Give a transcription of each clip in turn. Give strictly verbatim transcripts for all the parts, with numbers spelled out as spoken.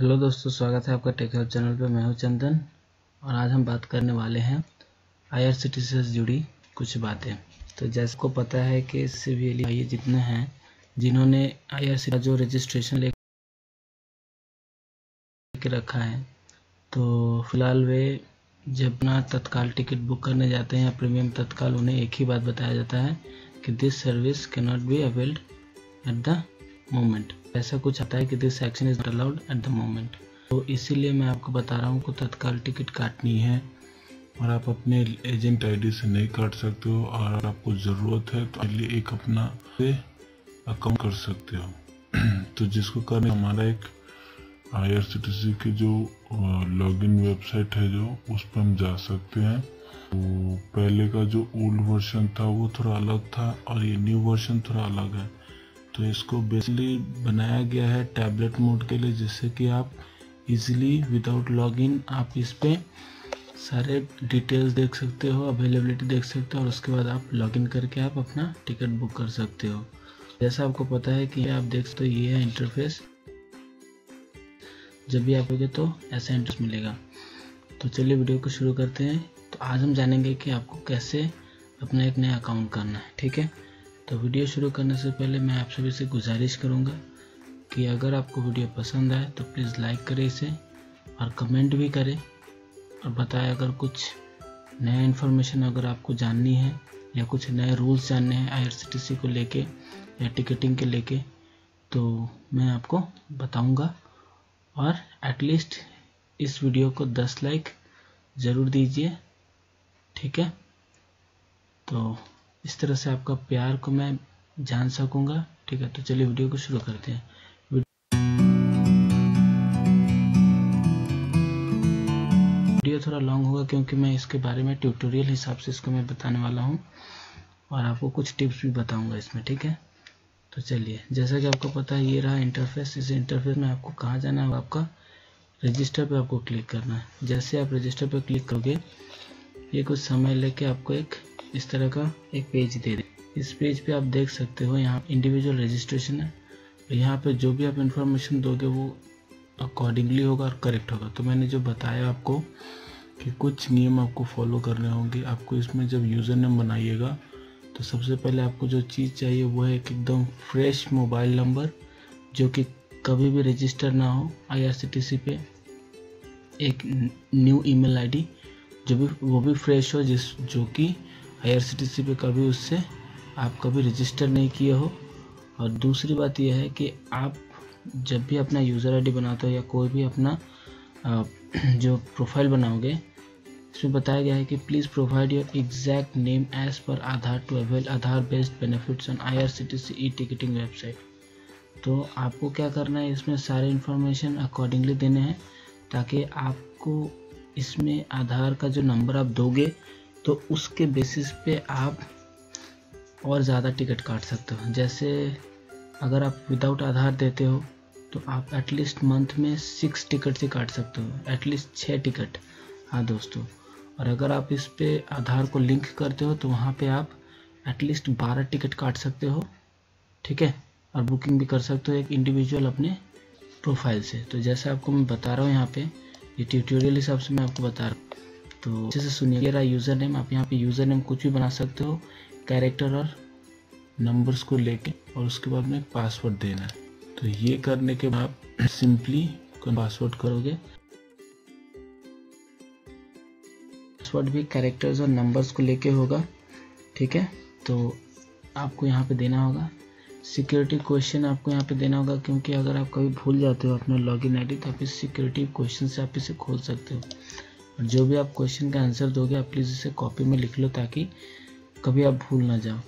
Hello दोस्तों, स्वागत है आपका टेक हेल्प चैनल पे। मैं हूं चंदन और आज हम बात करने वाले हैं आई आर सी टी सी से जुड़ी कुछ बातें। तो जैसे को पता है कि इससे भी ये जितने हैं जिन्होंने आई आर सी टी सी का जो रजिस्ट्रेशन लेके रखा है, तो फिलहाल वे जब अपना तत्काल टिकट बुक करने जाते हैं या प्रीमियम तत्काल, उन्हें एक ही बात बताया जाता है कि this service can not be availed at the moment. ऐसा कुछ आता है कि this action is not allowed at the moment. तो इसीलिए मैं आपको बता रहा हूँ कि तत्काल टिकट काटनी है और आप अपने एजेंट आईडी से नहीं काट सकते हो, और आपको ज़रूरत है तो लिए एक अपना से अकाउंट कर सकते हो। तो जिसको करने हमारा एक आई आर सी टी सी की जो लॉगिन वेबसाइट है जो उस पर हम जा सकते हैं। तो पहले का जो ओल्ड वर्जन था वो थोड़ा अलग था और ये न्यू वर्जन थोड़ा अलग है। तो इसको बेसिकली बनाया गया है टैबलेट मोड के लिए, जिससे कि आप इजीली विदाउट लॉगिन आप इस पर सारे डिटेल्स देख सकते हो, अवेलेबिलिटी देख सकते हो और उसके बाद आप लॉगिन करके आप अपना टिकट बुक कर सकते हो। जैसा आपको पता है कि आप देख सकते हो ये है इंटरफेस, जब भी आप लोगे तो ऐसा इंटरफेस मिलेगा। तो चलिए वीडियो को शुरू करते हैं। तो आज हम जानेंगे कि आपको कैसे अपना एक नया अकाउंट करना है, ठीक है। तो वीडियो शुरू करने से पहले मैं आप सभी से गुजारिश करूंगा कि अगर आपको वीडियो पसंद आए तो प्लीज़ लाइक करें इसे और कमेंट भी करें और बताएं अगर कुछ नया इन्फॉर्मेशन अगर आपको जाननी है या कुछ नए रूल्स जानने हैं आई आर सी टी सी को लेके या टिकटिंग के लेके, तो मैं आपको बताऊंगा। और एटलीस्ट इस वीडियो को दस लाइक ज़रूर दीजिए, ठीक है। तो इस तरह से आपका प्यार को मैं जान सकूंगा, ठीक है। तो चलिए वीडियो को शुरू करते हैं। वीडियो थोड़ा लॉन्ग होगा क्योंकि मैं इसके बारे में ट्यूटोरियल हिसाब से इसको मैं बताने वाला हूं और आपको कुछ टिप्स भी बताऊंगा इसमें, ठीक है। तो चलिए, जैसा कि आपको पता है ये रहा इंटरफेस। इस इंटरफेस में आपको कहाँ जाना है, आपका रजिस्टर पर आपको क्लिक करना है। जैसे आप रजिस्टर पर क्लिक करोगे, ये कुछ समय लेके आपको एक इस तरह का एक पेज दे दें। इस पेज पे आप देख सकते हो यहाँ इंडिविजुअल रजिस्ट्रेशन है, यहाँ पे जो भी आप इन्फॉर्मेशन दोगे वो अकॉर्डिंगली होगा और करेक्ट होगा। तो मैंने जो बताया आपको कि कुछ नियम आपको फॉलो करने होंगे। आपको इसमें जब यूज़र नेम बनाइएगा तो सबसे पहले आपको जो चीज़ चाहिए वो है एक एकदम फ्रेश मोबाइल नंबर, जो कि कभी भी रजिस्टर ना हो आई आर सी टी सी पे। एक new email I D जो भी वो भी फ्रेश हो, जिस जो कि आई आर सी टी सी पे कभी उससे आप कभी रजिस्टर नहीं किए हो। और दूसरी बात यह है कि आप जब भी अपना यूज़र आईडी बनाते हो या कोई भी अपना जो प्रोफाइल बनाओगे, इसमें बताया गया है कि please provide your exact name as per Aadhaar to avail Aadhaar based benefits on I R C T C e ticketing website. तो आपको क्या करना है, इसमें सारे इन्फॉर्मेशन अकॉर्डिंगली देने हैं, ताकि आपको इसमें आधार का जो नंबर आप दोगे तो उसके बेसिस पे आप और ज़्यादा टिकट काट सकते हो। जैसे अगर आप विदाउट आधार देते हो तो आप एटलीस्ट मंथ में सिक्स टिकट से काट सकते हो, एटलीस्ट छः टिकट। हाँ दोस्तों, और अगर आप इस पे आधार को लिंक करते हो तो वहाँ पे आप एटलीस्ट बारह टिकट काट सकते हो, ठीक है। और बुकिंग भी कर सकते हो एक इंडिविजुअल अपने प्रोफाइल से। तो जैसे आपको मैं बता रहा हूँ यहाँ पर, ये ट्यूटोरियल हिसाब से मैं आपको बता रहा हूँ, तो अच्छे से सुनिए। ये रहा यूज़र नेम। आप यहाँ पे यूज़र नेम कुछ भी बना सकते हो, कैरेक्टर और नंबर्स को लेके, और उसके बाद में पासवर्ड देना है। तो ये करने के बाद आप सिंपली पासवर्ड करोगे, पासवर्ड भी कैरेक्टर्स और नंबर्स को लेके होगा, ठीक है। तो आपको यहाँ पे देना होगा सिक्योरिटी क्वेश्चन, आपको यहाँ पे देना होगा, क्योंकि अगर आप कभी भूल जाते हो अपना लॉगिन आईडी तो आप इस सिक्योरिटी क्वेश्चन से आप इसे खोल सकते हो। जो भी आप क्वेश्चन का आंसर दोगे आप प्लीज़ इसे कॉपी में लिख लो, ताकि कभी आप भूल ना जाओ।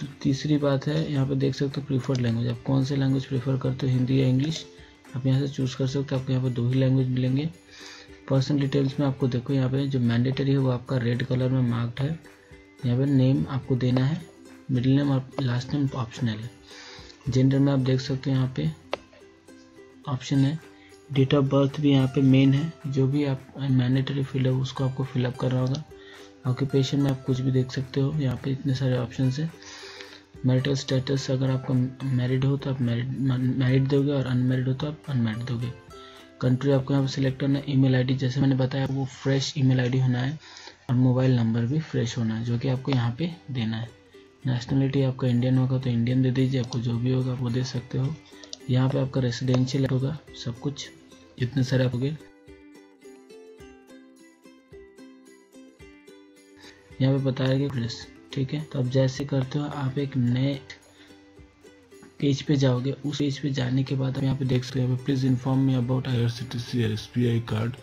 तो तीसरी बात है, यहाँ पे देख सकते हो प्रीफर्ड लैंग्वेज, आप कौन से लैंग्वेज प्रीफर करते हो, हिंदी या इंग्लिश, आप यहाँ से चूज़ कर सकते हो। आपको यहाँ पे दो ही लैंग्वेज मिलेंगे। पर्सनल डिटेल्स में आपको देखो यहाँ पे जो मैंडेटरी है वो आपका रेड कलर में मार्क्ड है। यहाँ पर नेम आपको देना है, मिडिल नेम और लास्ट नेम ऑप्शनल है। जेंडर में आप देख सकते हो यहाँ पे ऑप्शन है। डेट ऑफ बर्थ भी यहाँ पे मेन है, जो भी आप मैंडेटरी फील्ड है उसको आपको फिलअप करना होगा। ऑक्यूपेशन में आप कुछ भी देख सकते हो, यहाँ पे इतने सारे ऑप्शन है। मैरिटल स्टेटस, अगर आपका मैरिड हो तो आप मैरिड मैरिड दोगे, और अनमैरिड हो तो आप अनमैरिड दोगे। कंट्री आपको यहाँ पर सिलेक्ट करना है। ईमेल आईडी जैसे मैंने बताया वो फ्रेश ईमेल आईडी होना है और मोबाइल नंबर भी फ्रेश होना है जो कि आपको यहाँ पे देना है। नेशनलिटी आपका इंडियन होगा तो इंडियन दे दीजिए, आपको जो भी होगा आप वो दे सकते हो। यहाँ पे आपका रेसिडेंशियल होगा, सब कुछ जितने सारे आप हो गए। यहाँ पे बताया गया फ्रेश, ठीक है। तो आप जैसे करते हो आप एक नए पेज पे जाओगे। उस पेज पे जाने के बाद आप यहाँ पे देख सकते हो, please inform me about I R C T C S B I card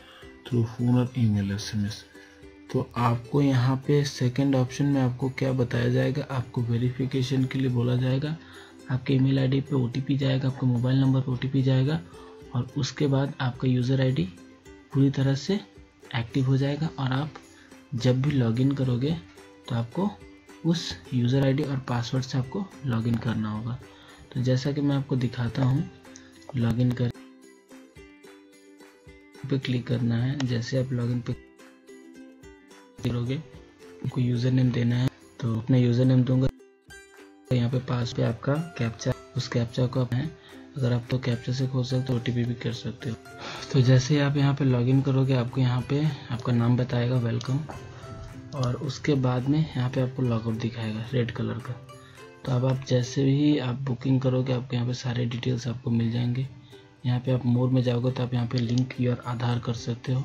through phone और ईमेल एस एम एस। तो आपको यहाँ पे सेकंड ऑप्शन में आपको क्या बताया जाएगा, आपको वेरिफिकेशन के लिए बोला जाएगा। आपके ईमेल आईडी पे ओ टी पी जाएगा, आपके मोबाइल नंबर पे ओ टी पी जाएगा और उसके बाद आपका यूज़र आईडी पूरी तरह से एक्टिव हो जाएगा और आप जब भी लॉगिन करोगे तो आपको उस यूज़र आईडी और पासवर्ड से आपको लॉगिन करना होगा। तो जैसा कि मैं आपको दिखाता हूँ, लॉगिन कर पे क्लिक करना है। जैसे आप लॉगिन पे करोगे आपको यूज़र नेम देना है, तो अपना यूज़र नेम दूंगा। यहाँ पे पास पे आपका कैप्चा, उस कैप्चा को आप है अगर आप तो कैप्चा से खोल सकते हो, ओ टी पी भी कर सकते हो। तो जैसे आप यहाँ पे लॉगिन करोगे आपको यहाँ पे आपका नाम बताएगा वेलकम, और उसके बाद में यहाँ पे आपको लॉगआउट दिखाएगा रेड कलर का। तो अब आप जैसे भी आप बुकिंग करोगे आपको यहाँ पे सारे डिटेल्स आपको मिल जाएंगे। यहाँ पे आप मोर में जाओगे तो आप यहाँ पे लिंक योर आधार कर सकते हो,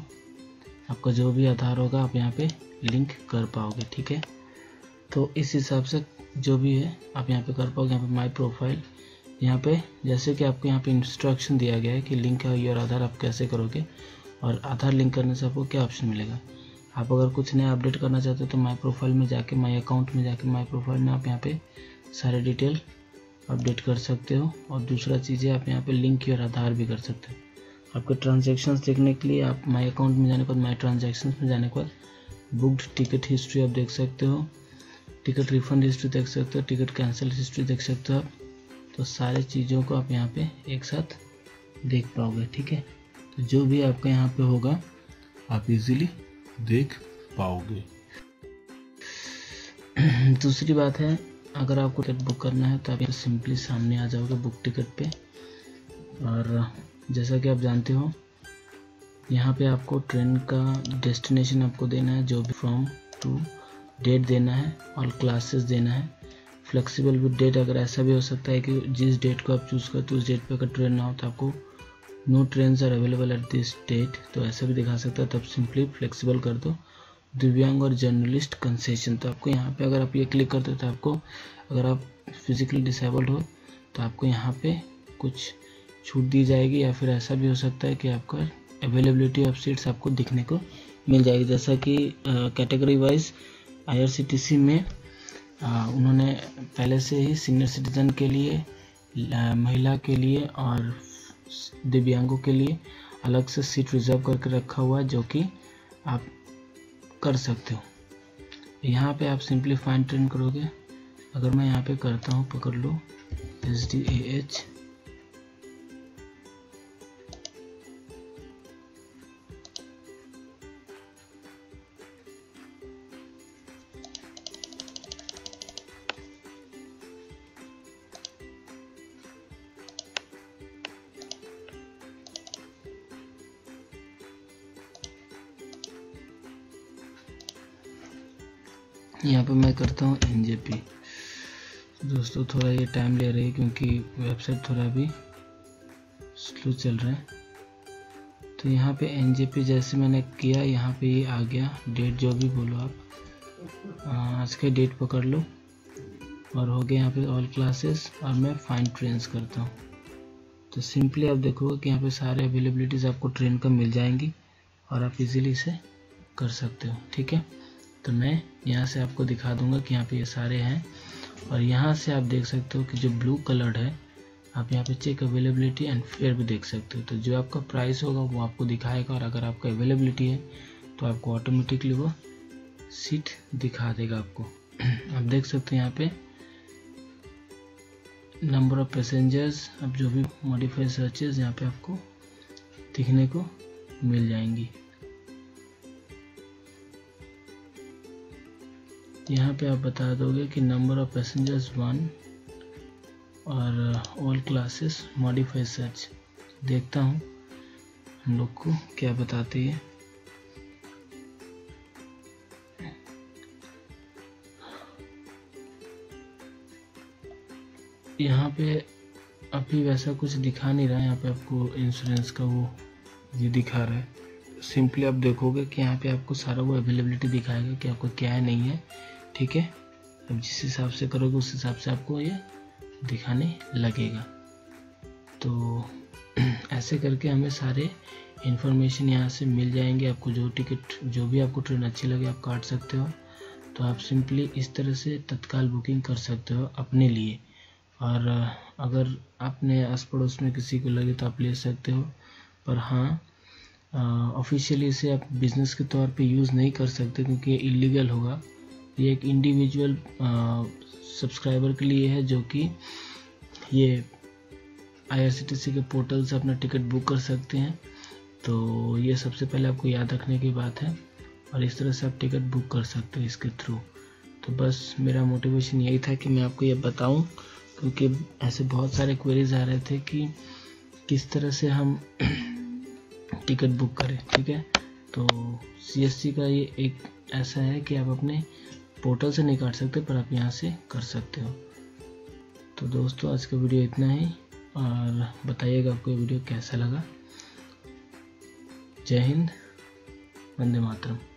आपका जो भी आधार होगा आप यहाँ पे लिंक कर पाओगे, ठीक है। तो इस हिसाब से जो भी है आप यहाँ पे कर पाओगे। यहाँ पे माय प्रोफाइल, यहाँ पे जैसे कि आपको यहाँ पे इंस्ट्रक्शन दिया गया है कि लिंक योर आधार आप कैसे करोगे और आधार लिंक करने से आपको क्या ऑप्शन मिलेगा। आप अगर कुछ नया अपडेट करना चाहते हो तो माय प्रोफाइल में जाके, माय अकाउंट में जाके माय प्रोफाइल में आप यहाँ पे सारे डिटेल अपडेट कर सकते हो। और दूसरा चीज़ है आप यहाँ पे लिंक योर आधार भी कर सकते हो। आपके ट्रांजैक्शंस देखने के लिए आप माय अकाउंट में जाने के बाद माय ट्रांजैक्शंस में जाने के बाद बुक्ड टिकट हिस्ट्री आप देख सकते हो, टिकट रिफंड हिस्ट्री देख सकते हो, टिकट कैंसिल हिस्ट्री देख सकते हो आप। तो सारे चीज़ों को आप यहाँ पे एक साथ देख पाओगे, ठीक है। तो जो भी आपका यहाँ पे होगा आप इजीली देख पाओगे। दूसरी बात है, अगर आपको टिकट बुक करना है तो आप सिंपली सामने आ जाओगे बुक टिकट पे, और जैसा कि आप जानते हो यहाँ पे आपको ट्रेन का डेस्टिनेशन आपको देना है, जो भी फ्रॉम टू डेट देना है और क्लासेस देना है, फ्लेक्सिबल विद डेट। अगर ऐसा भी हो सकता है कि जिस डेट को आप चूज़ करते हो उस डेट पे अगर ट्रेन ना हो तो आपको no train are available at this date, तो ऐसा भी दिखा सकता है। तब सिंपली फ्लेक्सिबल कर दो। दिव्यांग और जर्नलिस्ट कंसेशन, तो आपको यहाँ पे अगर आप ये क्लिक करते हो तो आपको, अगर आप फिजिकली डिसेबल्ड हो तो आपको यहाँ पे कुछ छूट दी जाएगी, या फिर ऐसा भी हो सकता है कि आपका अवेलेबिलिटी ऑफ सीट्स आपको दिखने को मिल जाएगी। जैसा कि category wise I R C T C में आ, उन्होंने पहले से ही सीनियर सिटीजन के लिए, महिला के लिए और दिव्यांगों के लिए अलग से सीट रिजर्व करके रखा हुआ है, जो कि आप कर सकते हो। यहाँ पे आप सिंपली फाइंड ट्रेन करोगे। अगर मैं यहाँ पे करता हूँ, पकड़ लो एस डी ए एच, यहाँ पे मैं करता हूँ एन जे पी। दोस्तों थोड़ा ये टाइम ले रही है क्योंकि वेबसाइट थोड़ा भी स्लो चल रहा है। तो यहाँ पे एन जे पी जैसे मैंने किया, यहाँ पे ये आ गया डेट, जो भी बोलो आप आज के डेट पकड़ लो, और हो गया यहाँ पे ऑल क्लासेस। और मैं फाइंड ट्रेन्स करता हूँ तो सिंपली आप देखोगे कि यहाँ पे सारे अवेलेबिलिटीज़ आपको ट्रेन का मिल जाएंगी और आप इजीली इसे कर सकते हो, ठीक है। तो मैं यहाँ से आपको दिखा दूंगा कि यहाँ पे ये सारे हैं, और यहाँ से आप देख सकते हो कि जो ब्लू कलर्ड है आप यहाँ पे चेक अवेलेबिलिटी एंड फेयर भी देख सकते हो। तो जो आपका प्राइस होगा वो आपको दिखाएगा, और अगर आपका अवेलेबिलिटी है तो आपको ऑटोमेटिकली वो सीट दिखा देगा। आपको आप देख सकते हो यहाँ पे नंबर ऑफ पैसेंजर्स, अब जो भी मॉडिफाइड सर्चेज यहाँ पर आपको दिखने को मिल जाएंगी। यहाँ पे आप बता दोगे कि नंबर ऑफ पैसेंजर्स वन और ऑल क्लासेस मॉडिफाइड सर्च। देखता हूँ हम लोग को क्या बताती है। यहाँ पे अभी वैसा कुछ दिखा नहीं रहा है, यहाँ पे आपको इंश्योरेंस का वो ये दिखा रहा है। सिंपली आप देखोगे कि यहाँ पे आपको सारा वो अवेलेबिलिटी दिखाएगा कि आपको क्या है नहीं है, ठीक है। अब जिस हिसाब से करोगे उस हिसाब से आपको ये दिखाने लगेगा। तो ऐसे करके हमें सारे इन्फॉर्मेशन यहाँ से मिल जाएंगे। आपको जो टिकट जो भी आपको ट्रेन अच्छी लगे आप काट सकते हो। तो आप सिंपली इस तरह से तत्काल बुकिंग कर सकते हो अपने लिए, और अगर आपने आस पड़ोस में किसी को लगे तो आप ले सकते हो। पर हाँ, ऑफिशियली इसे आप बिज़नेस के तौर पे यूज़ नहीं कर सकते क्योंकि ये इलीगल होगा। ये एक इंडिविजुअल सब्सक्राइबर के लिए है जो कि ये आई आर सी टी सी के पोर्टल से अपना टिकट बुक कर सकते हैं। तो ये सबसे पहले आपको याद रखने की बात है, और इस तरह से आप टिकट बुक कर सकते हो इसके थ्रू। तो बस मेरा मोटिवेशन यही था कि मैं आपको ये बताऊं, क्योंकि ऐसे बहुत सारे क्वेरीज आ रहे थे कि किस तरह से हम टिकट बुक करें, ठीक है। तो सी एस सी का ये एक ऐसा है कि आप अपने पोर्टल से नहीं काट सकते, पर आप यहाँ से कर सकते हो। तो दोस्तों, आज का वीडियो इतना ही, और बताइएगा आपको ये वीडियो कैसा लगा। जय हिंद, वंदे मातरम।